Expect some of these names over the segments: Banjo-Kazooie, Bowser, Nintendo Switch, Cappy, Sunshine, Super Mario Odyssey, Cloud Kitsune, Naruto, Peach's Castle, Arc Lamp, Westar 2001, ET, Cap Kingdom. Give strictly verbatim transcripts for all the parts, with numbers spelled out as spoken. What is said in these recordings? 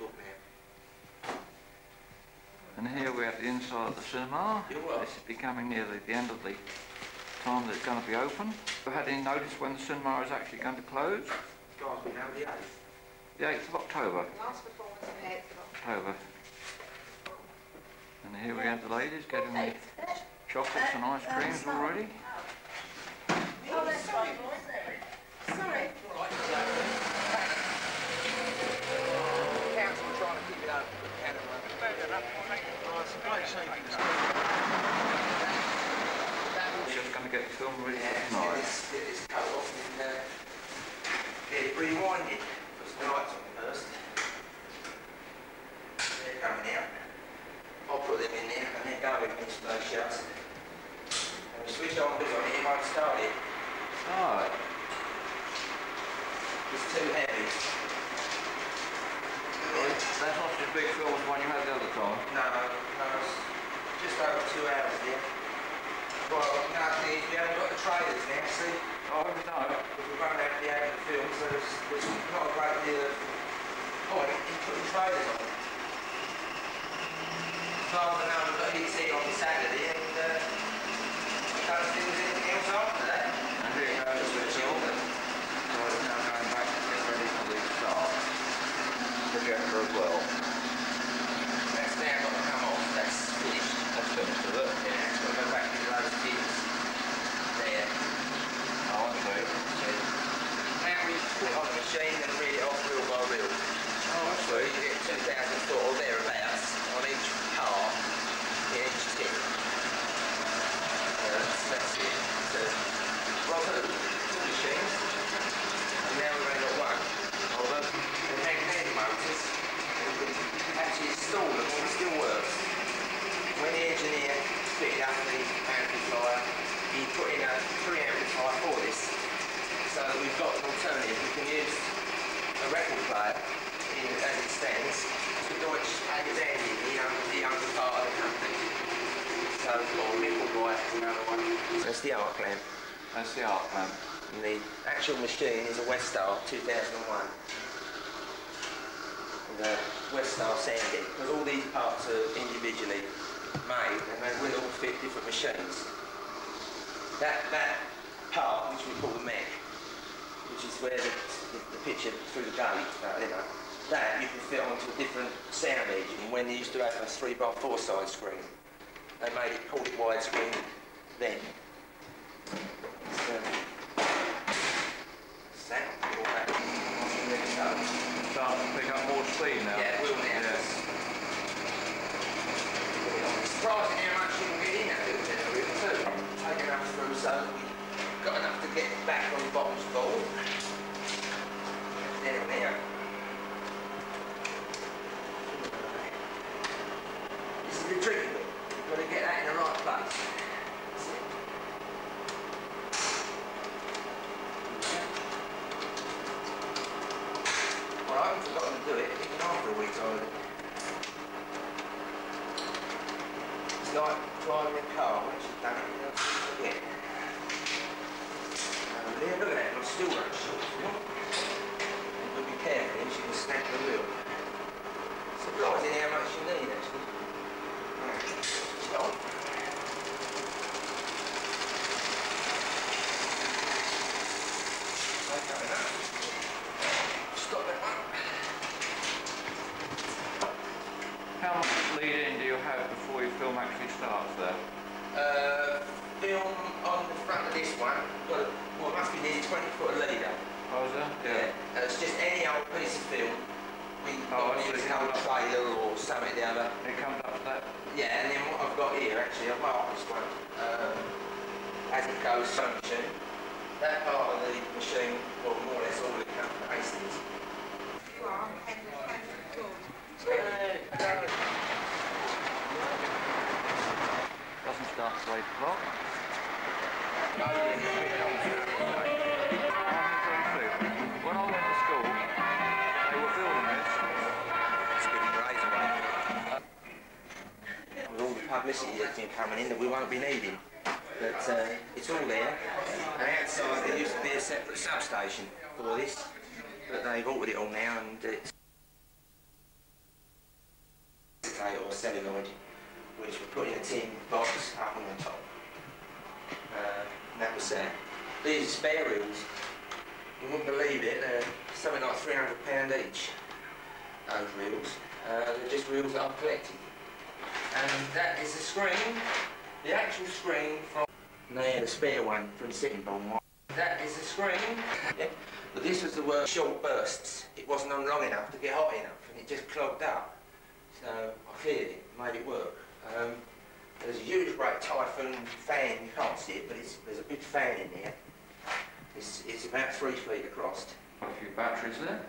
book now. And here we're at the inside of the cinema. This is becoming nearly the end of the time that it's going to be open. Have you had any notice when the cinema is actually going to close? Guys, we know the eighth. The eighth of October. Last performance on the eighth of October. And here we have the ladies getting the chocolates and ice creams already. Oh, that's sorry, boys. Sorry. The council are trying to keep it open with Panama. They're not going to just going to get film ready for tonight. It's cut off and they're rewinded. Because the lights on first. They're coming out. I'll put them in there and then go with them to those shuts. And we switch on because on here won't start it. Oh. It's too heavy. Yeah. That's not as big film as one you had the other time. No, no, it's just over two hours there. Well, no, we haven't got the trailers now, see? Oh, no. We've run out of the end of the film, so there's, there's not a great deal of point in putting trailers on. So I don't know, we've got E T on Saturday, and uh, I don't think there's anything else after that. And here you go, just a children. So it's now going back to get ready for the start. Projector as well. That's now got to come off, that's finished. That's finished with it. Yeah, it's got to go back to those kids. There. Oh, I see. Yeah. Now we put it on the machine and read it off reel by reel. Oh, I see. You get two thousand sort of thereabouts on each car, in each tip. Yeah, that's it. So, rather than two machines, and now we've only got one. Although the magnetic motors, we can actually install them, but it still works. When the engineer fitted up the amplifier, he put in a three amplifier for this, so that we've got an alternative. We can use a record player as it stands, to Deutsch Alexander, the younger, the younger part of the company. So, or Little Boy is another one. That's the Arc Lamp. That's the Arc Lamp. And the actual machine is a Westar two thousand one. And a Westar Sandy. Because all these parts are individually made, and they will all fit different machines. That, that part, which we call the mech, which is where the, the, the picture through the gully, you know, that you can fit onto a different sound engine. When they used to have a three by four side screen, they made it called it widescreen then. So, sound all that. Starting to pick up more speed now. Yeah, it will now. Yeah. Surprising how much you can get in that little generator too. Taking enough through so we've got enough to get back on the bottom's ball. Then and there. The trick of it, you've got to get that in the right place. That's it. Well, I haven't forgotten to do it, even after a week's holiday. It's like driving a car once you've done it, you don't forget. Um, yeah, look at that, I'm still running short. You've got to be careful, you can snap the wheel. It's surprising how much you need, actually. How much lead-in do you have before your film actually starts there? Uh, film on the front of this one, well, well it must be nearly twenty foot leader. Oh, is that? Yeah. yeah. And it's just any old piece of film. We oh, use an old trailer or something the other. It comes up to that? Yeah, and then what I've got here actually, I've marked this one, um, as it goes function. That part of the machine, well more or less all the comes from Hastings. You are handling the door. Doesn't start at eight o'clock. When I went to school, they were building this. It's been great, right? With all the publicity that's been coming in that we won't be needing. But uh, it's all there, and outside there used to be a separate substation for this, but they've altered it all now and it's celluloid, which we put in a tin box up on the top. Uh, that was there. These spare wheels, you wouldn't believe it, they're something like three hundred pounds each, those wheels. Uh, they're just wheels that I've collected. And that is the screen, the actual screen from... Now the spare one from sitting on one. That is the screen. Yeah. But this was the word short bursts. It wasn't on long enough to get hot enough, and it just clogged up. So I cleared it, made it work. Um, there's a huge great typhoon fan, you can't see it, but it's, there's a big fan in there. It's, it's about three feet across. A few batteries there.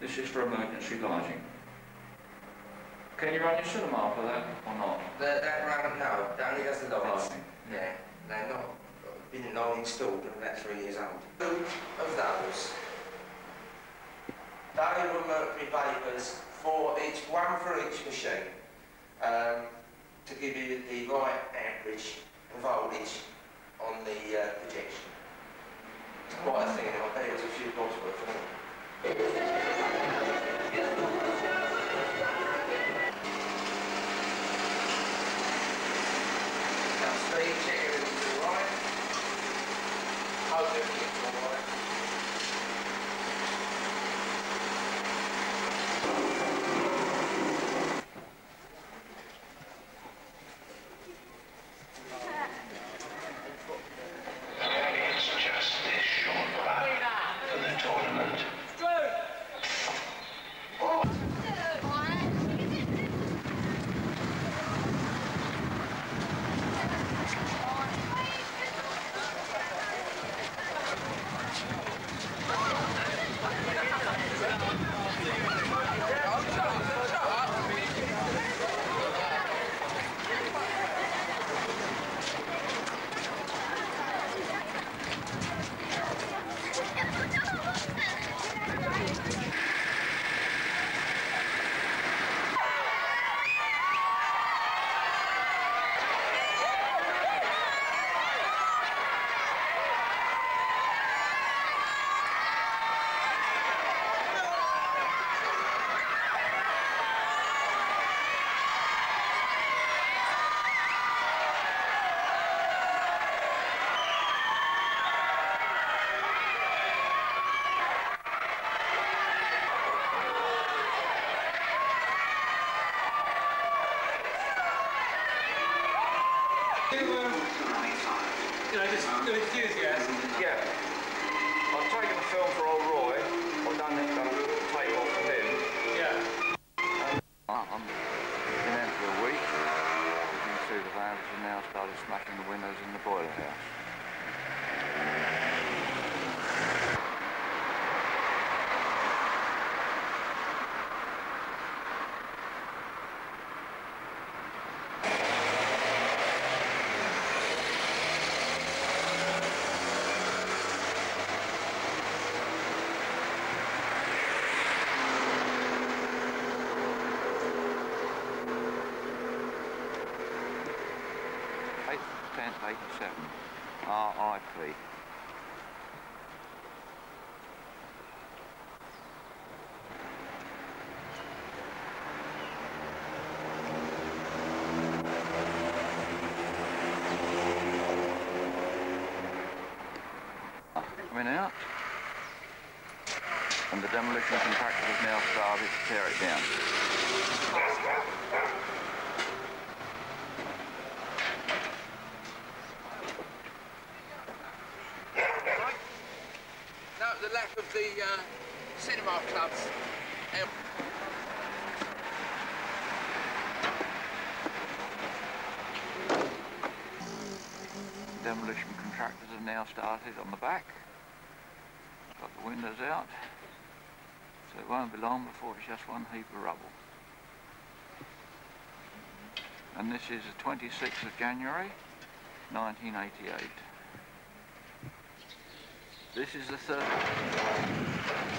This is for emergency lighting. Can you run your cinema for that or not? That, that run, no, that only does the lights. Lighting. Yeah, they're not been long installed and about three years old. Two of those. They were mercury vapours for each, one for each machine, um, to give you the right amperage and voltage on the uh, projection. It's quite a thing, I bet it was a few bottles worth of them. You know, just an enthusiasm. Yeah. I've taken the film for old Roy. I've done it, done the tape off for him. Yeah. Um, I'm been out for a week. You can see the valves are now started smacking the windows in the boiler house. eighty-seven, R I P. Coming out, and the demolition contractor has now started to tear it down. The uh, cinema clubs. Um Demolition contractors have now started on the back. Got the windows out, so it won't be long before it's just one heap of rubble. And this is the twenty-sixth of January nineteen eighty-eight. This is the third.